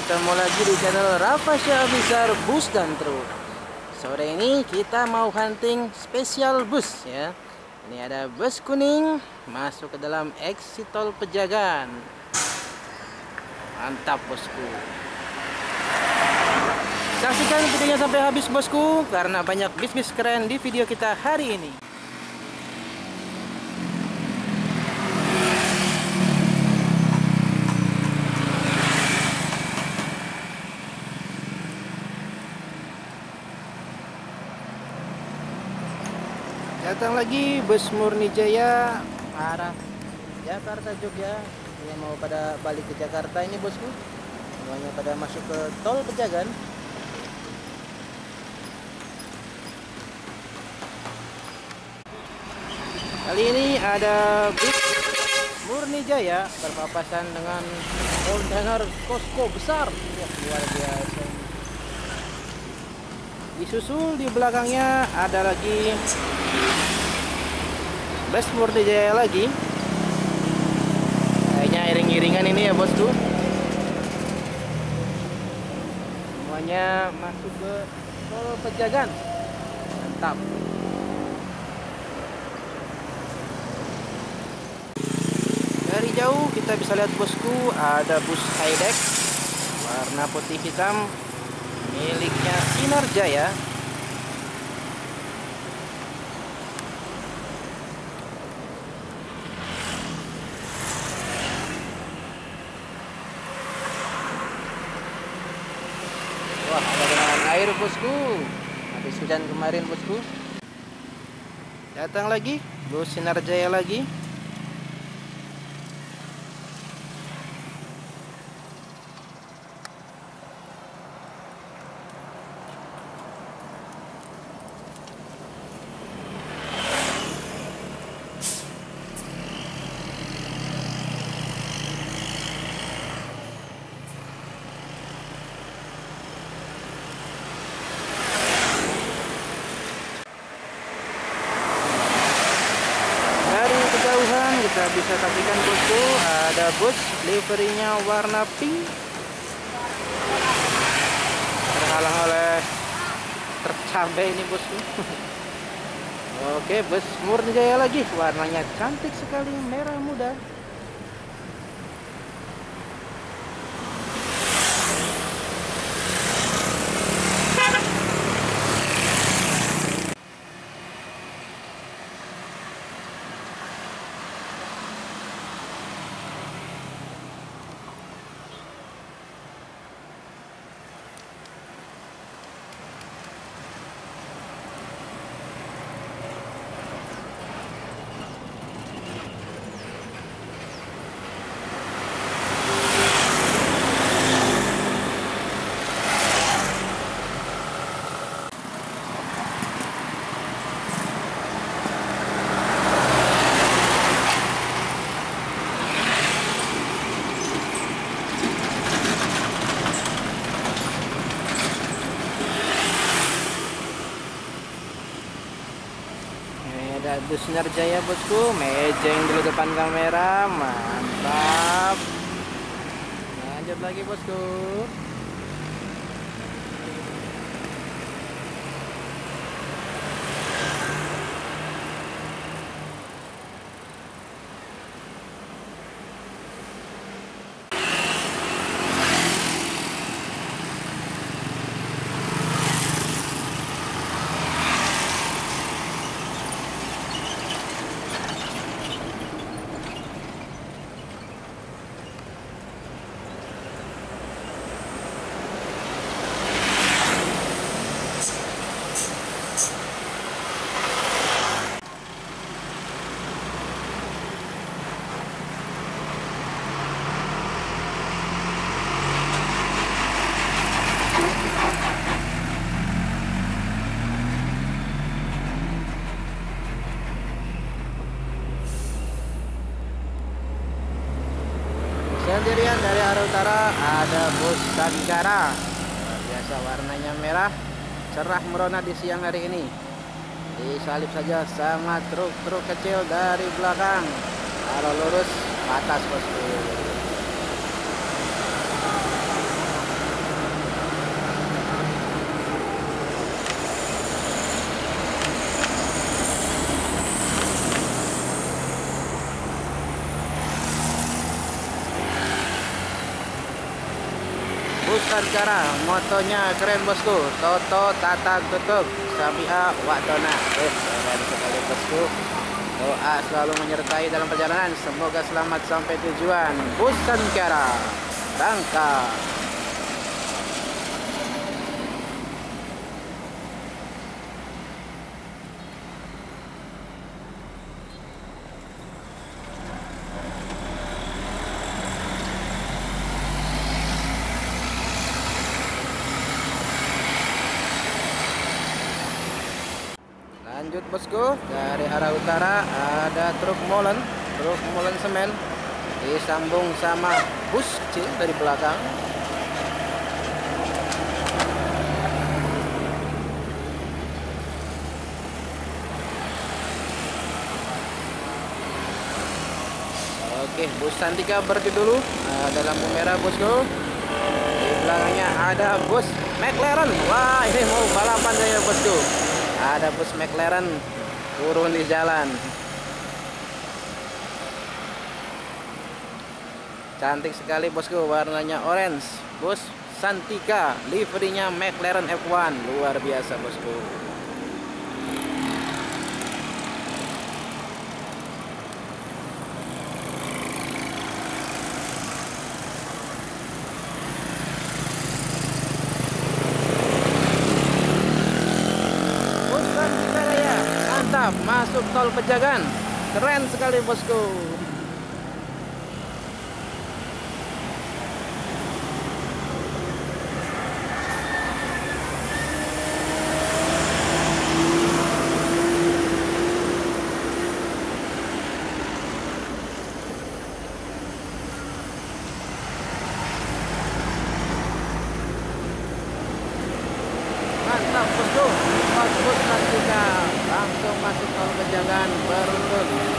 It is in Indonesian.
ketemu lagi di channel Rafa Syahrizal Bus dan Truk. Sore ini kita mau hunting spesial bus ya. Ini ada bus kuning masuk ke dalam exit tol Pejagan. Mantap bosku. Saksikan videonya sampai habis bosku, karena banyak bis-bis keren di video kita hari ini. Datang lagi bus Murni Jaya arah Jakarta Jogja yang mau pada balik ke Jakarta ini bosku, semuanya pada masuk ke tol Pejagan. Kali ini ada bus Murni Jaya berpapasan dengan kontainer Costco besar, luar biasa. Disusul di belakangnya ada lagi bus Murni Jaya lagi. Kayaknya iring-iringan ini ya bosku. Semuanya masuk ke tol Pejagan. Mantap. Dari jauh kita bisa lihat bosku, ada bus Hi-Deck warna putih hitam miliknya Sinar Jaya. Wah, kedatangan air bosku, habis hujan kemarin bosku. Datang lagi bus Sinar Jaya lagi. Kita bisa saksikan bosku, ada bus liverinya warna pink terhalang oleh tercabai ini bosku. Oke, bus Murni Jaya lagi, warnanya cantik sekali, merah muda. Ada Sinar Jaya bosku, mejeng dulu depan kamera, mantap. Lanjut lagi bosku. Sendirian dari arah utara ada bus Sancara, biasa warnanya merah cerah merona di siang hari ini. Disalip saja sama truk-truk kecil dari belakang. Kalau lurus atas bosku. Bus Sancara, motonya keren bosku. Toto tatang tutup, samia watona. Keren sekali bosku. Doa selalu menyertai dalam perjalanan. Semoga selamat sampai tujuan. Bus Sancara, Sancara. Lanjut bosku, dari arah utara ada truk molen semen disambung sama bus kecil dari belakang. Oke, bus Shantika berhenti dulu, ada lampu merah bosku. Di belakangnya ada bus McLaren. Wah, ini mau balapan ya bosku. Ada bus McLaren turun di jalan. Cantik sekali bosku, warnanya orange. Bus Shantika, liverinya McLaren F1, luar biasa bosku. Masuk tol Pejagan, keren sekali bosku. Mantap bosku, pas bus Shantika langsung masuk tol Pejagan beruntung.